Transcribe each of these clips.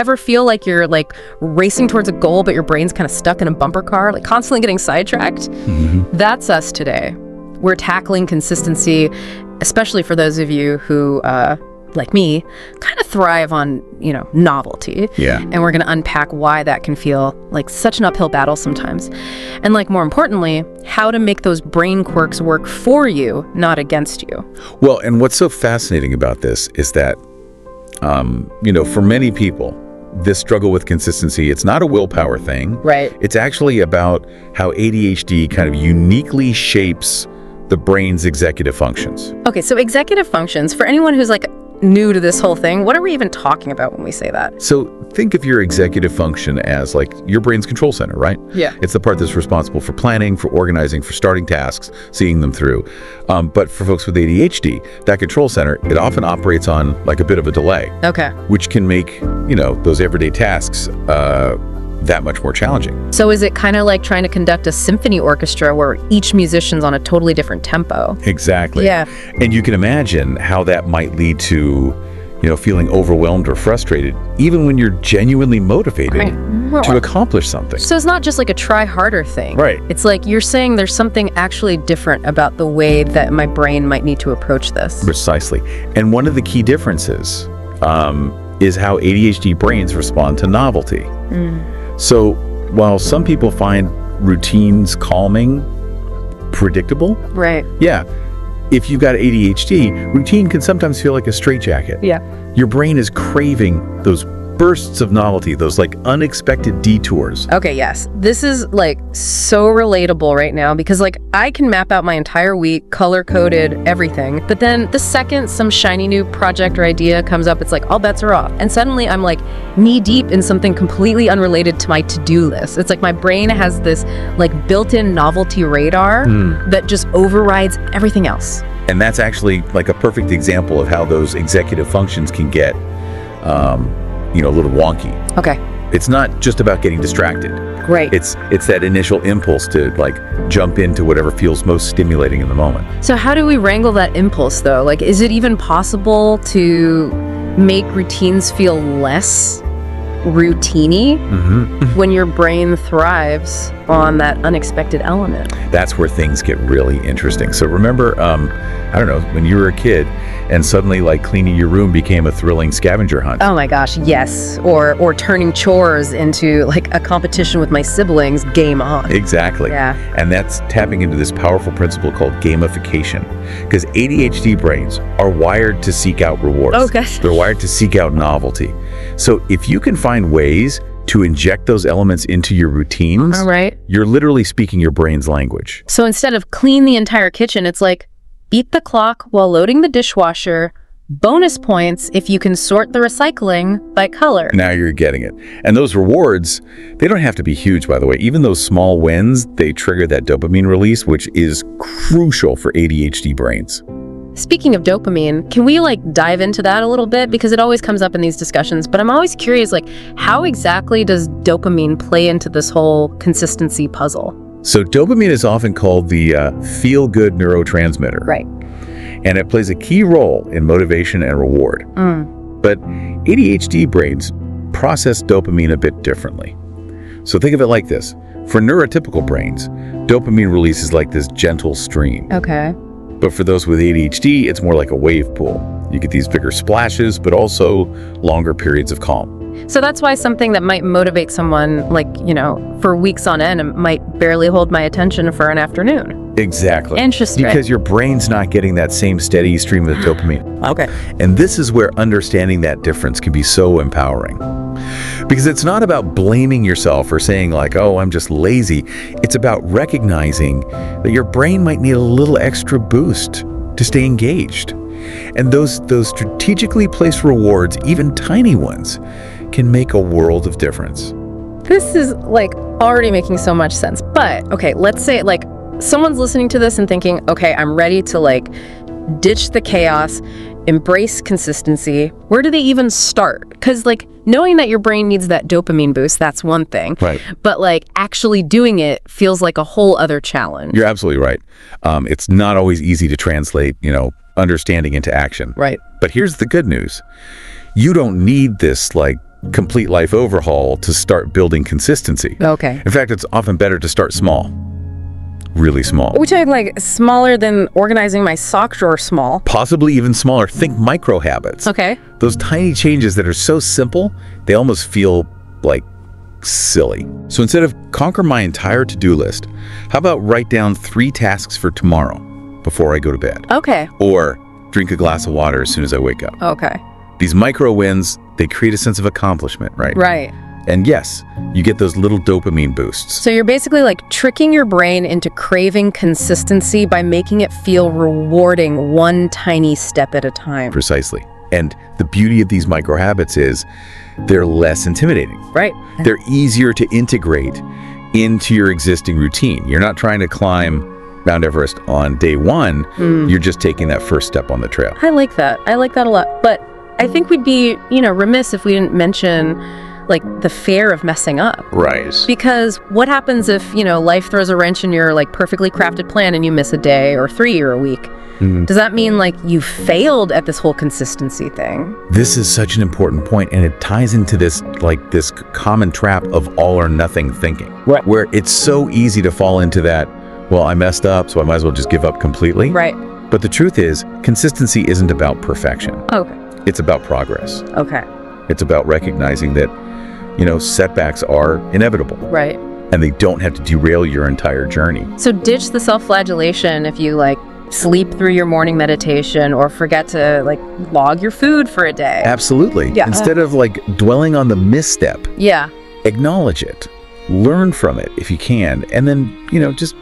Ever feel like you're like racing towards a goal, but your brain's kind of stuck in a bumper car, like constantly getting sidetracked? Mm-hmm. That's us today. We're tackling consistency, especially for those of you who, like me, kind of thrive on, you know, novelty. Yeah. And we're going to unpack why that can feel like such an uphill battle sometimes. And like, more importantly, how to make those brain quirks work for you, not against you. Well, and what's so fascinating about this is that, you know, for many people, this struggle with consistency, it's not a willpower thing. Right. It's actually about how ADHD kind of uniquely shapes the brain's executive functions. Okay, so executive functions, for anyone who's like new to this whole thing, what are we even talking about when we say that? So think of your executive function as like your brain's control center, right? Yeah. It's the part that's responsible for planning, for organizing, for starting tasks, seeing them through. But for folks with ADHD, that control center, it often operates on like a bit of a delay. Okay. Which can make, you know, those everyday tasks that much more challenging. So is it kind of like trying to conduct a symphony orchestra where each musician's on a totally different tempo? Exactly. Yeah. And you can imagine how that might lead to, you know, feeling overwhelmed or frustrated, even when you're genuinely motivated to accomplish something. So it's not just like a try harder thing. Right. It's like you're saying there's something actually different about the way that my brain might need to approach this. Precisely. And one of the key differences is how ADHD brains respond to novelty. Mm. So while some people find routines calming, predictable, right? Yeah, if you've got ADHD, routine can sometimes feel like a straitjacket. Yeah. Your brain is craving those bursts of novelty, those like unexpected detours. Okay, yes. This is like so relatable right now because like I can map out my entire week, color-coded everything, but then the second some shiny new project or idea comes up, it's like all bets are off. And suddenly I'm like knee-deep in something completely unrelated to my to-do list. It's like my brain has this like built-in novelty radar that just overrides everything else. And that's actually like a perfect example of how those executive functions can get you know, a little wonky. Okay. It's not just about getting distracted. Right. It's that initial impulse to like jump into whatever feels most stimulating in the moment. So how do we wrangle that impulse though? Like, is it even possible to make routines feel less routine-y when your brain thrives on that unexpected element? That's where things get really interesting. So remember, I don't know, when you were a kid and suddenly like cleaning your room became a thrilling scavenger hunt. Oh my gosh, yes. Or turning chores into like a competition with my siblings, game on. Exactly. Yeah. And that's tapping into this powerful principle called gamification, because ADHD brains are wired to seek out rewards. Okay. They're wired to seek out novelty. So if you can find ways to inject those elements into your routines, all right, you're literally speaking your brain's language. So instead of clean the entire kitchen, it's like beat the clock while loading the dishwasher, bonus points if you can sort the recycling by color. Now you're getting it. And those rewards, they don't have to be huge, by the way. Even those small wins, they trigger that dopamine release, which is crucial for ADHD brains. Speaking of dopamine, can we like dive into that a little bit? Because it always comes up in these discussions, but I'm always curious, like how exactly does dopamine play into this whole consistency puzzle? So dopamine is often called the feel-good neurotransmitter. Right. And it plays a key role in motivation and reward. But ADHD brains process dopamine a bit differently. So think of it like this. For neurotypical brains, dopamine releases like this gentle stream. Okay. But for those with ADHD, it's more like a wave pool. You get these bigger splashes, but also longer periods of calm. So that's why something that might motivate someone, like, you know, for weeks on end, might barely hold my attention for an afternoon. Exactly. Interesting. Because your brain's not getting that same steady stream of dopamine. Okay. And this is where understanding that difference can be so empowering. Because it's not about blaming yourself or saying like, oh, I'm just lazy. It's about recognizing that your brain might need a little extra boost to stay engaged. And those strategically placed rewards, even tiny ones, can make a world of difference. This is like already making so much sense. But okay, let's say like someone's listening to this and thinking, okay, I'm ready to like ditch the chaos, embrace consistency. Where do they even start? Because like knowing that your brain needs that dopamine boost, that's one thing. Right. But like actually doing it feels like a whole other challenge. You're absolutely right. It's not always easy to translate, you know, understanding into action. Right. But here's the good news. You don't need this like complete life overhaul to start building consistency. Okay. In fact, it's often better to start small. Really small. Are we talking like smaller than organizing my sock drawer small? Possibly even smaller. Think micro habits. Okay. Those tiny changes that are so simple, they almost feel like silly. So instead of conquer my entire to-do list, how about write down 3 tasks for tomorrow before I go to bed? Okay. Or drink a glass of water as soon as I wake up. Okay. These micro wins, they create a sense of accomplishment, right? Right. And yes, you get those little dopamine boosts. So you're basically like tricking your brain into craving consistency by making it feel rewarding one tiny step at a time. Precisely. And the beauty of these micro habits is they're less intimidating. Right. They're easier to integrate into your existing routine. You're not trying to climb Mount Everest on day one. You're just taking that first step on the trail. I like that. I like that a lot. But I think we'd be, you know, remiss if we didn't mention like the fear of messing up. Right. Because what happens if, you know, life throws a wrench in your like perfectly crafted plan and you miss a day or 3 or a week? Does that mean like you failed at this whole consistency thing? This is such an important point, and it ties into this like this common trap of all or nothing thinking. Right. Where it's so easy to fall into that, well, I messed up, so I might as well just give up completely. Right. But the truth is, consistency isn't about perfection. Okay. It's about progress. Okay. It's about recognizing that, you know, setbacks are inevitable. Right. And they don't have to derail your entire journey. So ditch the self-flagellation if you like sleep through your morning meditation or forget to like log your food for a day. Absolutely. Yeah. Instead of like dwelling on the misstep. Yeah. Acknowledge it. Learn from it if you can. And then, you know, just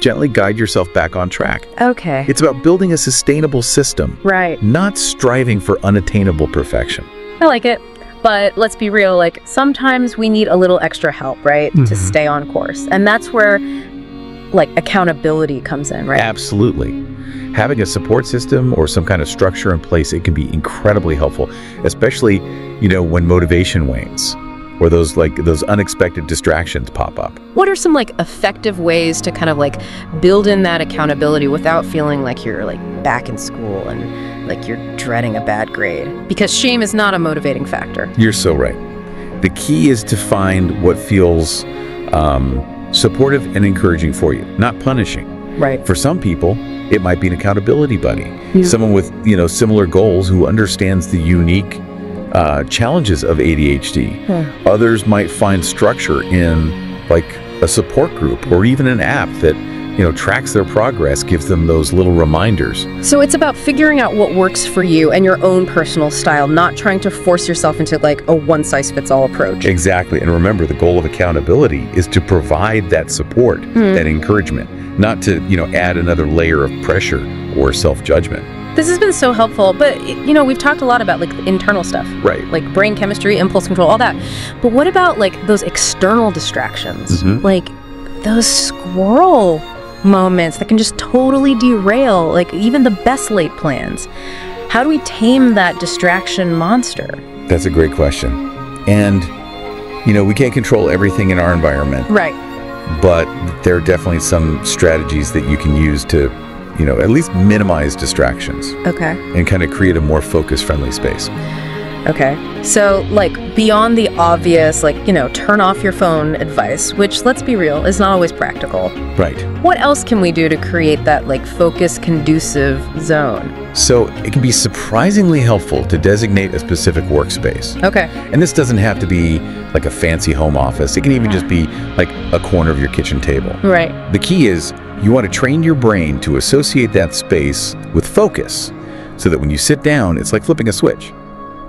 gently guide yourself back on track. Okay. It's about building a sustainable system. Right. Not striving for unattainable perfection. I like it. But let's be real, like sometimes we need a little extra help, right? To stay on course. And that's where like accountability comes in, right? Absolutely. Having a support system or some kind of structure in place, it can be incredibly helpful, especially, you know, when motivation wanes. Or those like those unexpected distractions pop up. What are some like effective ways to kind of like build in that accountability without feeling like you're like back in school and like you're dreading a bad grade? Because shame is not a motivating factor. You're so right. The key is to find what feels supportive and encouraging for you, not punishing. Right. For some people, it might be an accountability buddy, someone with, you know, similar goals who understands the unique challenges of ADHD. Others might find structure in like a support group or even an app that, you know, tracks their progress, gives them those little reminders. So it's about figuring out what works for you and your own personal style, not trying to force yourself into like a one-size-fits-all approach. Exactly. And remember, the goal of accountability is to provide that support, that encouragement, not to, you know, add another layer of pressure or self-judgment. This has been so helpful, but, you know, we've talked a lot about like the internal stuff, right? Like brain chemistry, impulse control, all that. But what about like those external distractions, like those squirrel moments that can just totally derail, like even the best laid plans? How do we tame that distraction monster? That's a great question. And, you know, we can't control everything in our environment. Right. But there are definitely some strategies that you can use to, you know, at least minimize distractions. Okay. And kind of create a more focus-friendly space. Okay. So, like, beyond the obvious, like, you know, turn off your phone advice, which, let's be real, is not always practical. Right. What else can we do to create that, like, focus-conducive zone? So, it can be surprisingly helpful to designate a specific workspace. Okay. And this doesn't have to be, like, a fancy home office. It can even just be, like, a corner of your kitchen table. Right. The key is, you want to train your brain to associate that space with focus so that when you sit down, it's like flipping a switch.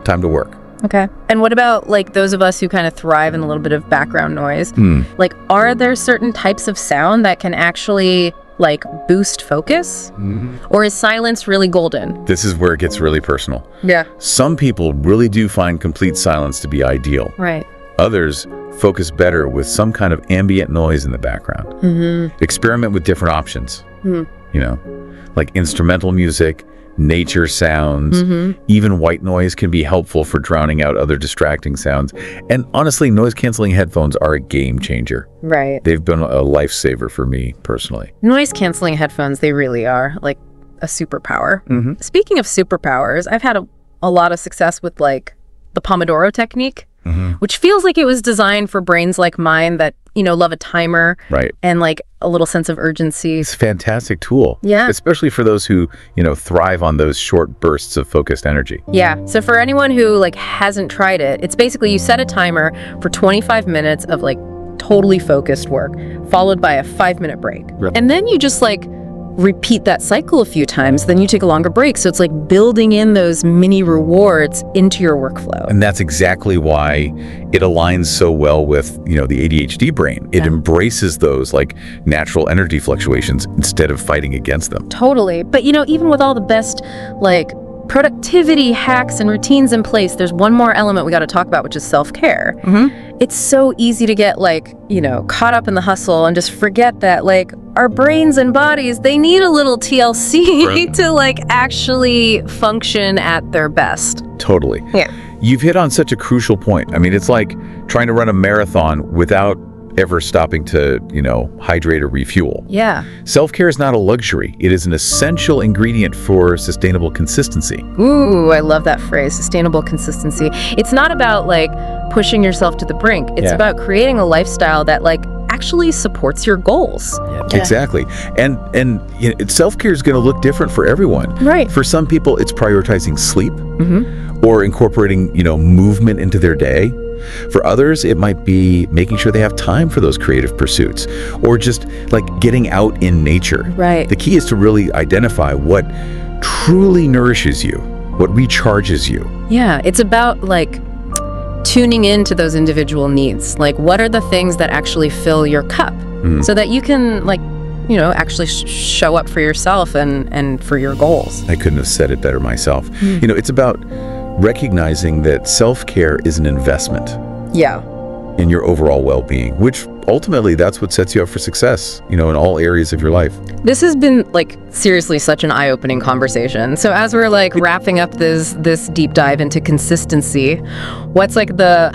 Time to work. Okay. And what about like those of us who kind of thrive in a little bit of background noise? Like, are there certain types of sound that can actually like boost focus? Or is silence really golden? This is where it gets really personal. Yeah. Some people really do find complete silence to be ideal. Right. Others focus better with some kind of ambient noise in the background. Experiment with different options, you know, like instrumental music, nature sounds, even white noise can be helpful for drowning out other distracting sounds. And honestly, noise-canceling headphones are a game changer. Right. They've been a lifesaver for me personally. Noise-canceling headphones, they really are like a superpower. Speaking of superpowers, I've had a lot of success with like the Pomodoro technique. which feels like it was designed for brains like mine that, you know, love a timer and like a little sense of urgency. It's a fantastic tool. Yeah. Especially for those who, you know, thrive on those short bursts of focused energy. Yeah. So for anyone who like hasn't tried it, it's basically you set a timer for 25 minutes of like totally focused work followed by a 5-minute break. And then you just like repeat that cycle a few times, then you take a longer break. So it's like building in those mini rewards into your workflow. And that's exactly why it aligns so well with, you know, the ADHD brain. It embraces those like natural energy fluctuations instead of fighting against them. Totally. But you know, even with all the best like productivity hacks and routines in place, there's one more element we got to talk about, which is self-care. It's so easy to get like, you know, caught up in the hustle and just forget that like our brains and bodies, they need a little TLC to like actually function at their best. Totally. Yeah. You've hit on such a crucial point. I mean, it's like trying to run a marathon without ever stopping to, you know, hydrate or refuel. Yeah. Self-care is not a luxury. It is an essential ingredient for sustainable consistency. Ooh, I love that phrase, sustainable consistency. It's not about like pushing yourself to the brink. It's about creating a lifestyle that like actually supports your goals. Exactly. And you know, self-care is going to look different for everyone. Right. For some people, it's prioritizing sleep or incorporating, you know, movement into their day. For others, it might be making sure they have time for those creative pursuits or just like getting out in nature. Right. The key is to really identify what truly nourishes you, what recharges you. Yeah, it's about like tuning into those individual needs. Like what are the things that actually fill your cup so that you can like, you know, actually show up for yourself and for your goals. I couldn't have said it better myself. You know, it's about recognizing that self-care is an investment in your overall well-being, which ultimately that's what sets you up for success, you know, in all areas of your life. This has been like seriously such an eye-opening conversation. So as we're like wrapping up this deep dive into consistency, what's like the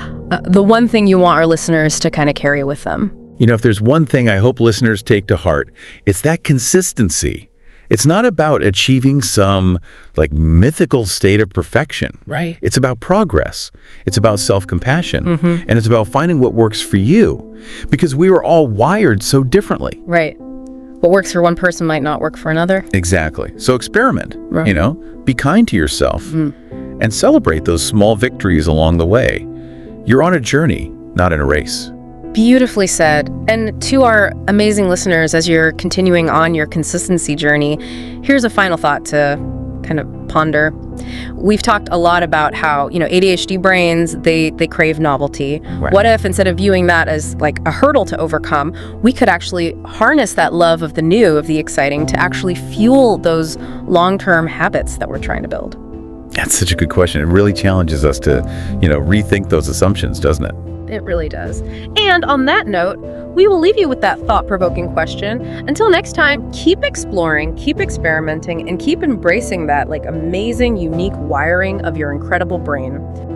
one thing you want our listeners to kind of carry with them? You know, if there's one thing I hope listeners take to heart, it's that consistency. It's not about achieving some like mythical state of perfection. Right. It's about progress. It's about self-compassion. And it's about finding what works for you, because we were all wired so differently. Right. What works for one person might not work for another. Exactly. So experiment, you know, be kind to yourself and celebrate those small victories along the way. You're on a journey, not in a race. Beautifully said. And to our amazing listeners, as you're continuing on your consistency journey, here's a final thought to kind of ponder. We've talked a lot about how, you know, ADHD brains, they crave novelty. Right. What if instead of viewing that as like a hurdle to overcome, we could actually harness that love of the new, of the exciting, to actually fuel those long-term habits that we're trying to build? That's such a good question. It really challenges us to, you know, rethink those assumptions, doesn't it? It really does. And on that note, we will leave you with that thought-provoking question. Until next time, keep exploring, keep experimenting, and keep embracing that like amazing, unique wiring of your incredible brain.